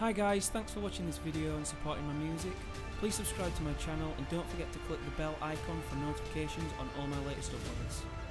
Hi guys, thanks for watching this video and supporting my music. Please subscribe to my channel and don't forget to click the bell icon for notifications on all my latest uploads.